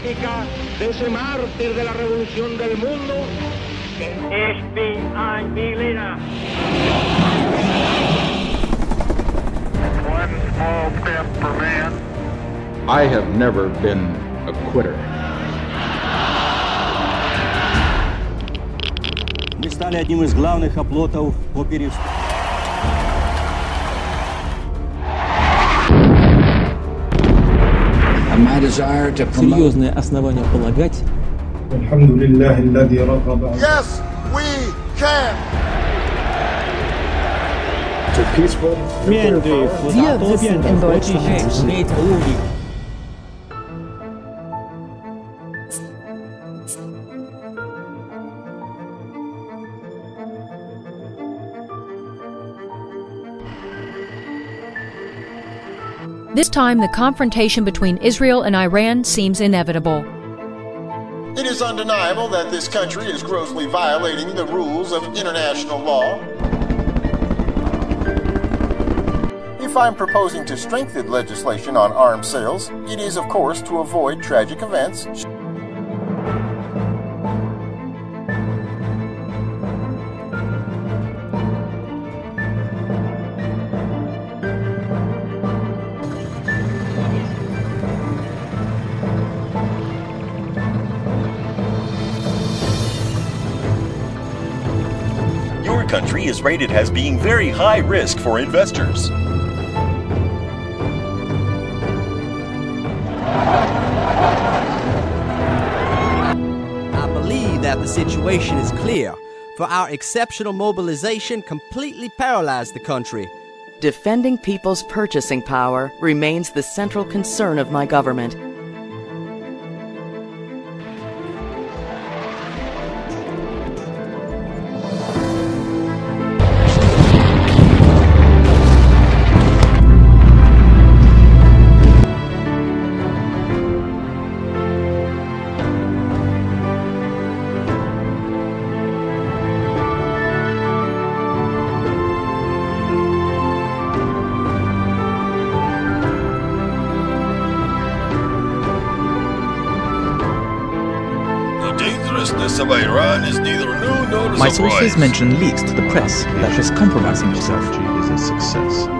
práctica de ese mártir de la revolución del mundo. FBI Milena. One small step for man. I have never been a quitter. Мы стали одним из главных оплотов по перестройке. Серьезное основание полагать. Yes, we can. Wir wissen in Deutschland. This time, the confrontation between Israel and Iran seems inevitable. It is undeniable that this country is grossly violating the rules of international law. If I'm proposing to strengthen legislation on arms sales, it is, of course, to avoid tragic events. Country is rated as being very high risk for investors. I believe that the situation is clear, for our exceptional mobilization completely paralyzed the country. Defending people's purchasing power remains the central concern of my government. Of Iran is neither new nor surprise. My sources mention leaks to the press that is compromising itself. Is a success.